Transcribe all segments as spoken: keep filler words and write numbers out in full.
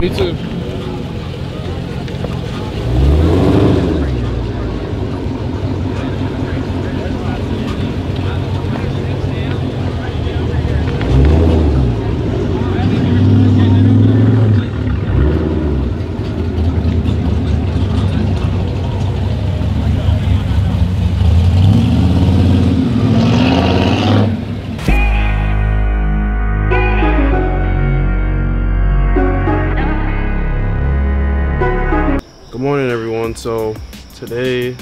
me too. Good morning, everyone. So today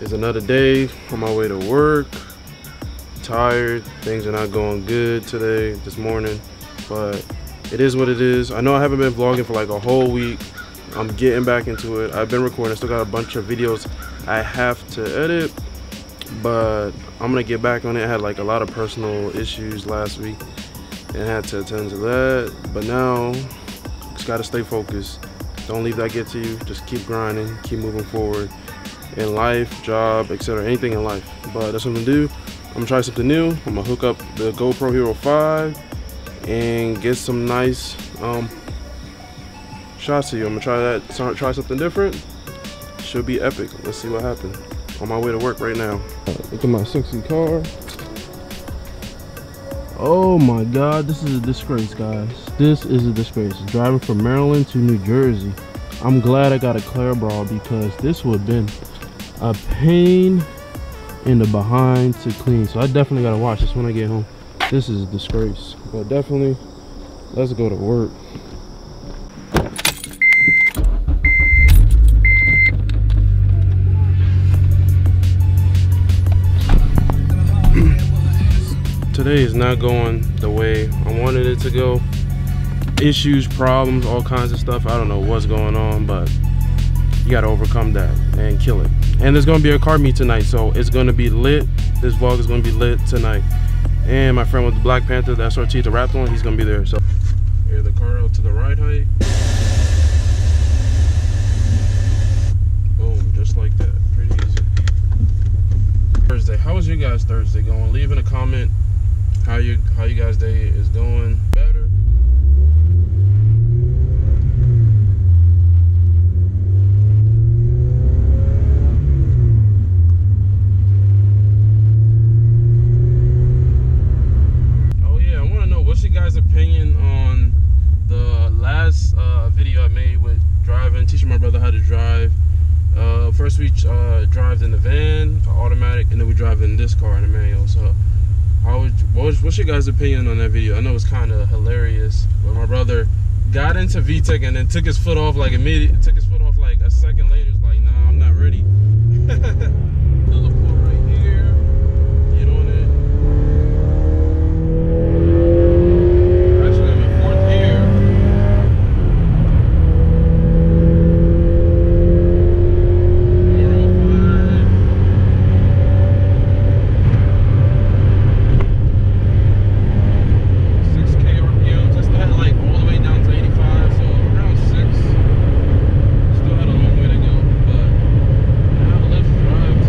is another day on my way to work. I'm tired, things are not going good today, this morning, but it is what it is. I know I haven't been vlogging for like a whole week. I'm getting back into it. I've been recording, I still got a bunch of videos I have to edit, but I'm gonna get back on it. I had like a lot of personal issues last week and had to attend to that, but now just gotta stay focused. Don't leave that get to you. Just keep grinding, keep moving forward in life, job, et cetera. Anything in life. But that's what I'm gonna do. I'm gonna try something new. I'm gonna hook up the GoPro Hero five and get some nice um, shots of you. I'm gonna try that. Try something different. Should be epic. Let's see what happens. On my way to work right now. Look at my sexy car. Oh my God, this is a disgrace, guys. This is a disgrace. Driving from Maryland to New Jersey. I'm glad I got a clear bra because this would have been a pain in the behind to clean. So I definitely gotta watch this when I get home. This is a disgrace. But definitely, let's go to work. Today is not going the way I wanted it to go. Issues, problems, all kinds of stuff. I don't know what's going on, but you gotta overcome that and kill it. And there's gonna be a car meet tonight, so it's gonna be lit. This vlog is gonna be lit tonight. And my friend with the Black Panther, the S R T, the Raptor one, he's gonna be there. So here's the car out to the right height. Boom, just like that. Pretty easy. Thursday, how was your guys' Thursday going? Leave in a comment. How you how you guys' day is going. Better. Oh yeah, I want to know what's your guys' opinion on the last uh, video I made with driving, teaching my brother how to drive. Uh, first we uh, drove in the van, automatic, and then we drive in this car in the manual. So. How would, what was, what's your guys' opinion on that video? I know it's kind of hilarious, but my brother got into V TEC and then took his foot off like immediate. Took his foot off like a second later. It's like, nah, I'm not ready. Little pool right here. Get on it. Actually, I'm in fourth gear. Zero five. six K R P Ms, it's not like all the way down to eighty-five, so around six, still had a long way to go, but I have a left drive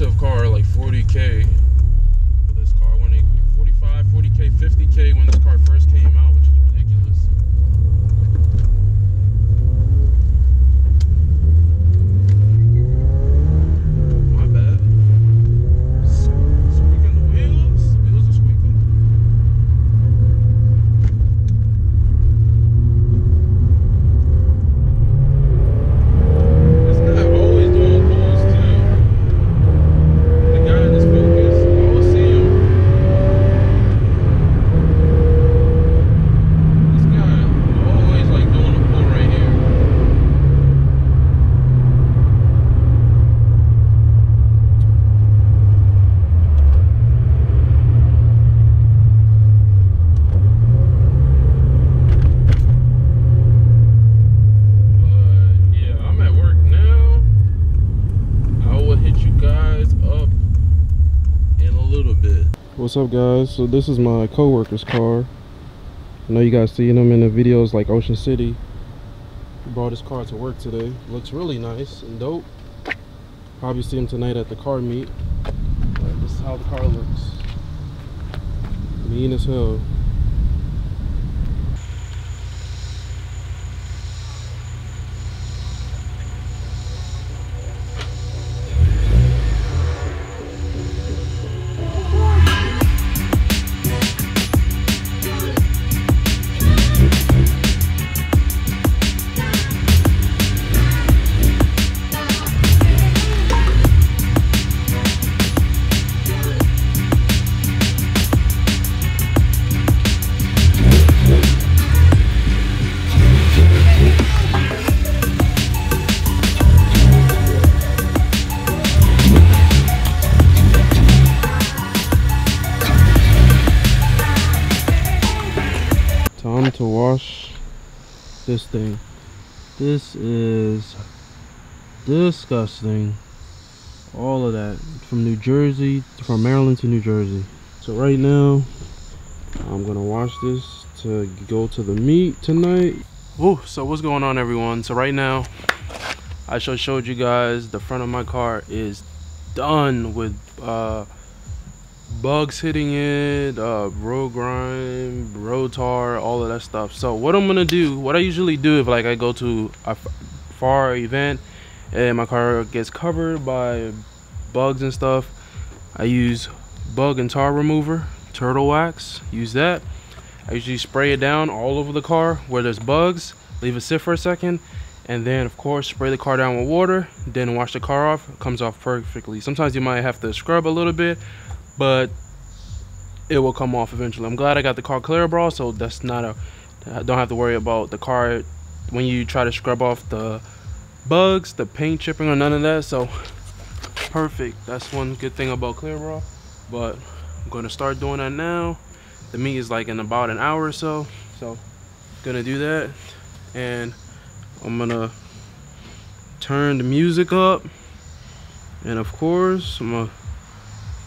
expensive car, like forty K for this car, when it, forty-five, forty K, fifty K when this car first came out, which is ridiculous. My bad. Squeaking the wheels? Wheels are squeaking? It's not always doing close too. The guy in this Focus, I will see him. This guy always like doing a pull right here. But yeah, I'm at work now. I will hit you guys up in a little bit. What's up, guys? So this is my co-worker's car. I know you guys seen him in the videos, like Ocean City. He brought his car to work today. Looks really nice and dope. Probably see him tonight at the car meet. But this is how the car looks. Mean as hell. Time to wash this thing. This is disgusting. All of that from New Jersey, from Maryland to New Jersey. So right now, I'm gonna wash this to go to the meet tonight. Ooh, so what's going on, everyone? So right now, I just showed you guys the front of my car is done with uh, bugs hitting it, uh road grime, road tar, all of that stuff. So what I'm gonna do, what I usually do if like I go to a far event and my car gets covered by bugs and stuff, I use bug and tar remover, Turtle Wax, use that. I usually spray it down all over the car where there's bugs, leave it sit for a second, and then of course spray the car down with water, then wash the car off. It comes off perfectly. Sometimes you might have to scrub a little bit, but it will come off eventually. I'm glad I got the car clear, bro, so that's not a, I don't have to worry about the car when you try to scrub off the bugs, the paint chipping, or none of that. So perfect. That's one good thing about clear, bro. But I'm gonna start doing that now. The meet is like in about an hour or so, so gonna do that, and I'm gonna turn the music up, and of course I'm gonna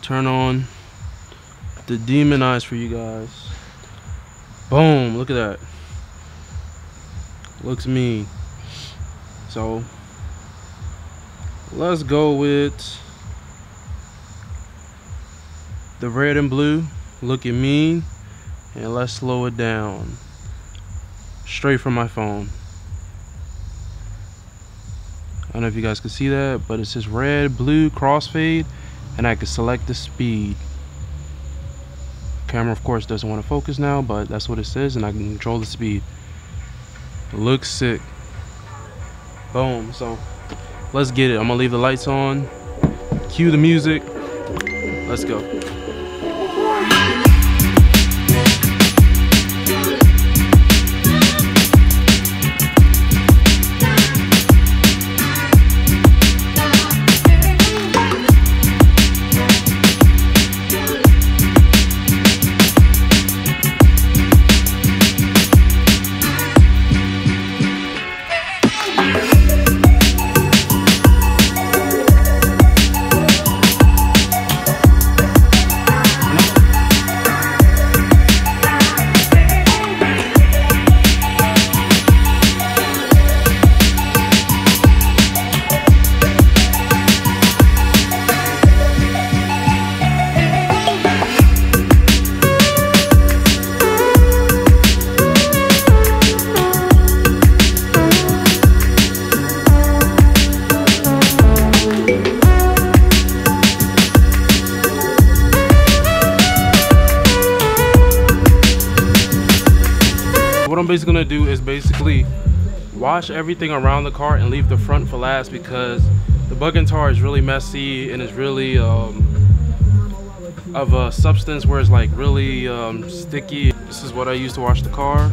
turn on the Demon Eyes for you guys. Boom, look at that. Looks mean. So let's go with the red and blue looking mean, and let's slow it down straight from my phone. I don't know if you guys can see that, but it says red, blue, crossfade, and I can select the speed. Camera of course doesn't want to focus now, but that's what it says, and I can control the speed. Looks sick. Boom, so let's get it. I'm gonna leave the lights on, cue the music, let's go. he's gonna do is basically wash everything around the cart and leave the front for last, because the bug and tar is really messy and it's really um, of a substance where it's like really um, sticky. This is what I use to wash the car.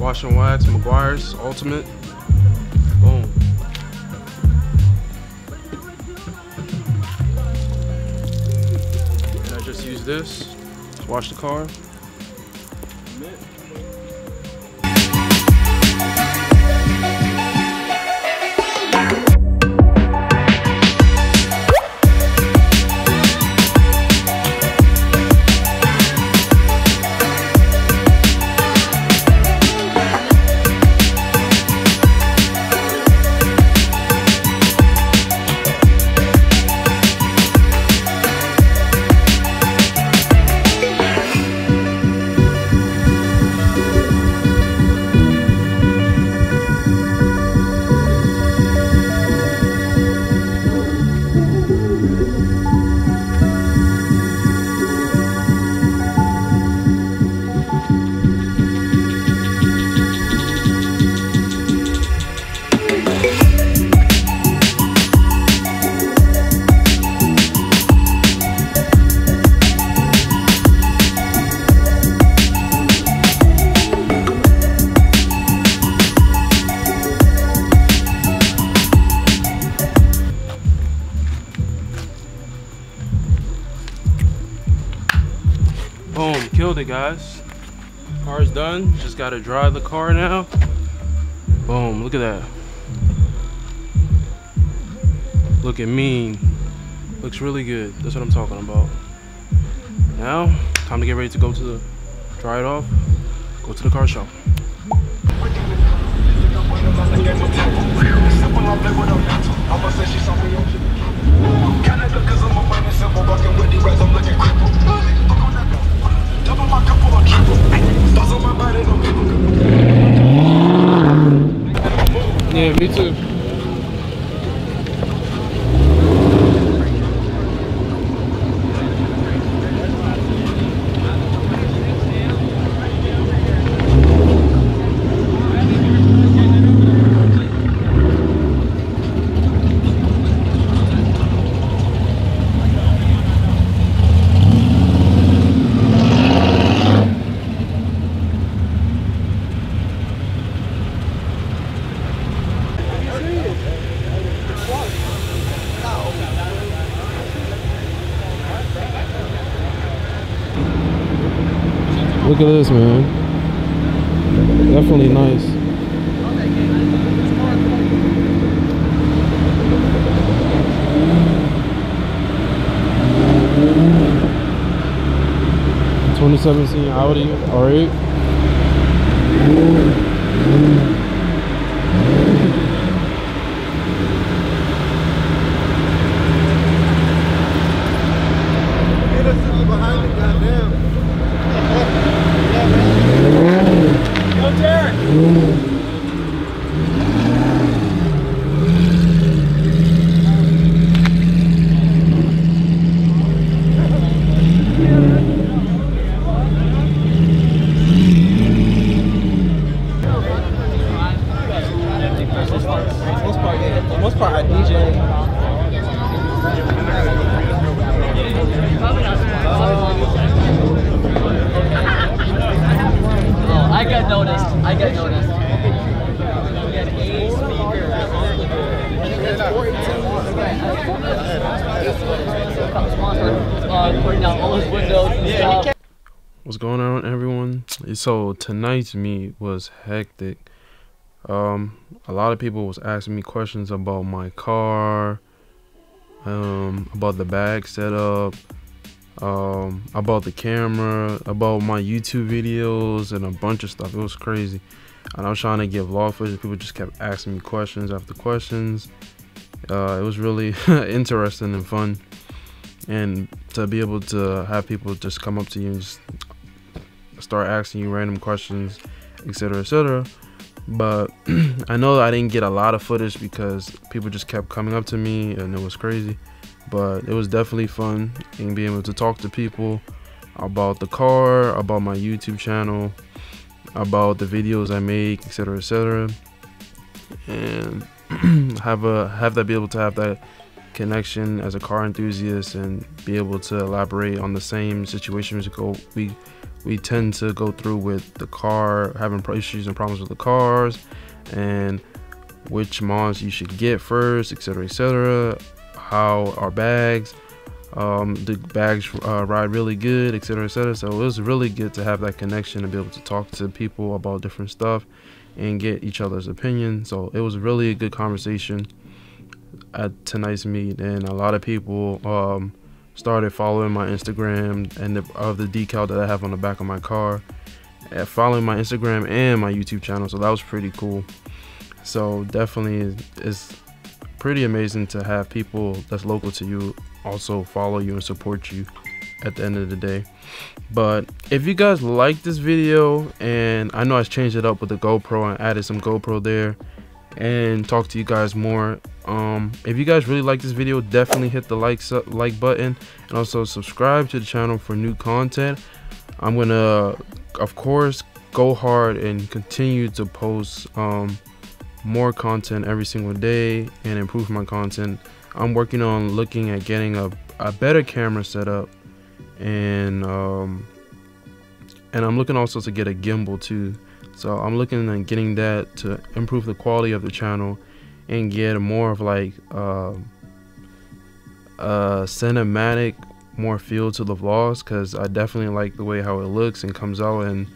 Wash and wax, Meguiar's Ultimate. Boom. And I just use this to wash the car. Boom, killed it, guys. Car's done. Just gotta dry the car now. Boom, look at that. Looking mean. Looks really good. That's what I'm talking about. Now, time to get ready to go to the, dry it off, go to the car shop. Yeah, me too. Look at this, man. Definitely nice. twenty seventeen Audi R eight. Hey, that's sitting behind me, goddamn. What's going on, everyone? So tonight's meet was hectic. Um, a lot of people was asking me questions about my car, um, about the bag setup, um, about the camera, about my YouTube videos, and a bunch of stuff. It was crazy. And I was trying to get vlog footage. People just kept asking me questions after questions. Uh, it was really interesting and fun. And to be able to have people just come up to you and just start asking you random questions, etc, et cetera. But I know I didn't get a lot of footage because people just kept coming up to me and it was crazy. But it was definitely fun, and being able to talk to people about the car, about my YouTube channel, about the videos I make, etc, etc, and have a have that be able to have that connection as a car enthusiast and be able to elaborate on the same situations go we we tend to go through with the car, having issues and problems with the cars, and which mods you should get first, etc, etc, how our bags, um the bags uh, ride really good, etc, etc. So it was really good to have that connection and be able to talk to people about different stuff and get each other's opinion. So it was really a good conversation at tonight's meet, and a lot of people um started following my Instagram and the, of the decal that I have on the back of my car, and following my Instagram and my YouTube channel. So that was pretty cool. So definitely it's pretty amazing to have people that's local to you also follow you and support you at the end of the day. But if you guys like this video, and I know I changed it up with the GoPro and added some GoPro there and talk to you guys more, um if you guys really like this video, definitely hit the like like button, and also subscribe to the channel for new content. I'm gonna of course go hard and continue to post um more content every single day and improve my content. I'm working on looking at getting a, a better camera setup, and um and I'm looking also to get a gimbal too. So I'm looking at getting that to improve the quality of the channel and get more of like uh, a cinematic more feel to the vlogs, because I definitely like the way how it looks and comes out, and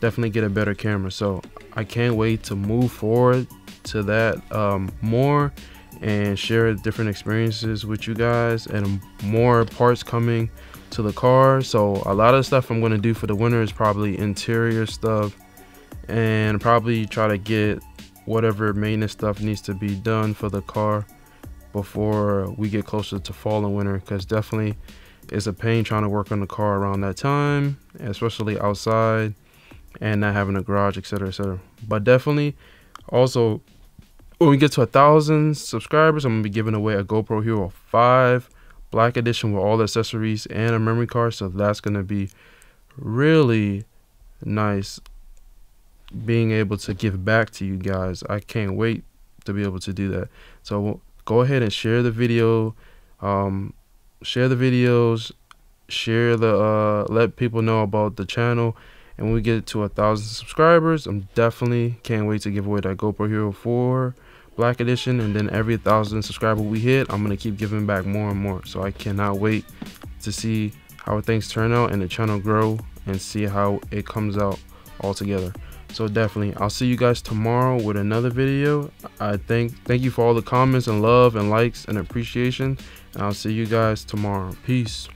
definitely get a better camera. So I can't wait to move forward to that um, more and share different experiences with you guys, and more parts coming to the car. So a lot of stuff I'm going to do for the winter is probably interior stuff, and probably try to get whatever maintenance stuff needs to be done for the car before we get closer to fall and winter, because definitely it's a pain trying to work on the car around that time, especially outside and not having a garage, etc, etc. But definitely also when we get to a thousand subscribers, I'm gonna be giving away a GoPro Hero five Black Edition with all the accessories and a memory card. So that's gonna be really nice, being able to give back to you guys. I can't wait to be able to do that. So go ahead and share the video, um share the videos, share the uh let people know about the channel, and when we get to a thousand subscribers, I'm definitely can't wait to give away that GoPro Hero four Black Edition. And then every thousand subscriber we hit, I'm gonna keep giving back more and more. So I cannot wait to see how things turn out and the channel grow, and see how it comes out all together. So definitely, I'll see you guys tomorrow with another video. I thank thank you for all the comments and love and likes and appreciation, and I'll see you guys tomorrow. Peace.